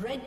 Red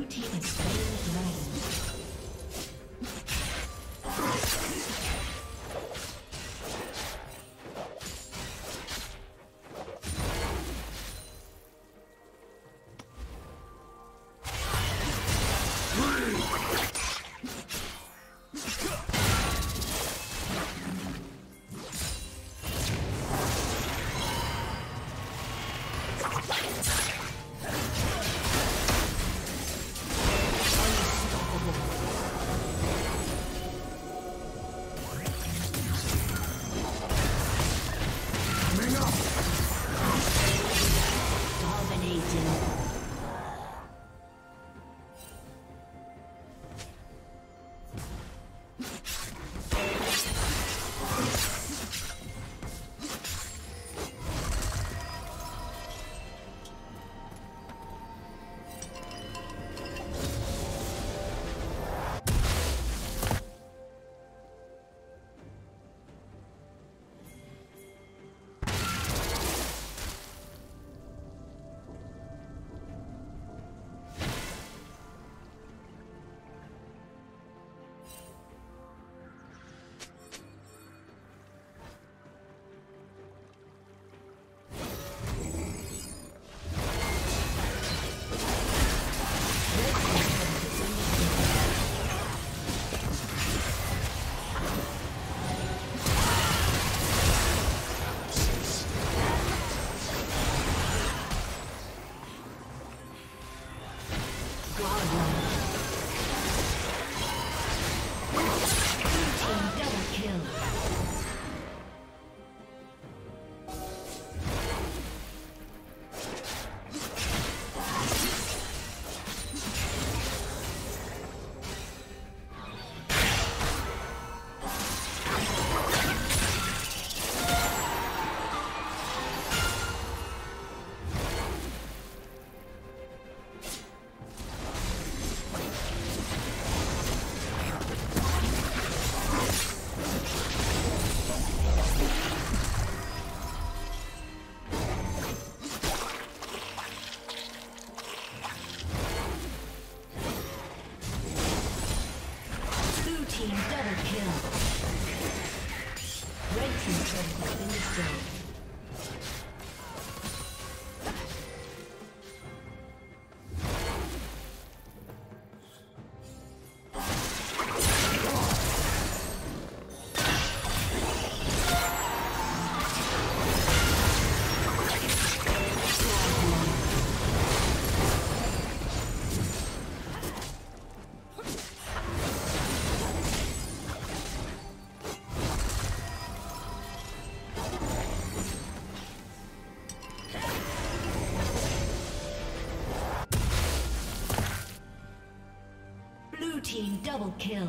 Blue team has slain the dragon. Double kill.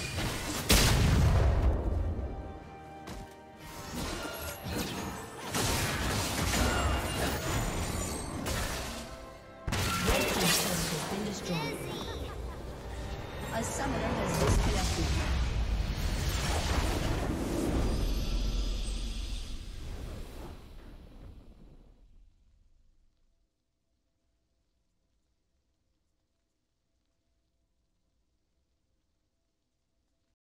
team's turret has been destroyed. A summoner has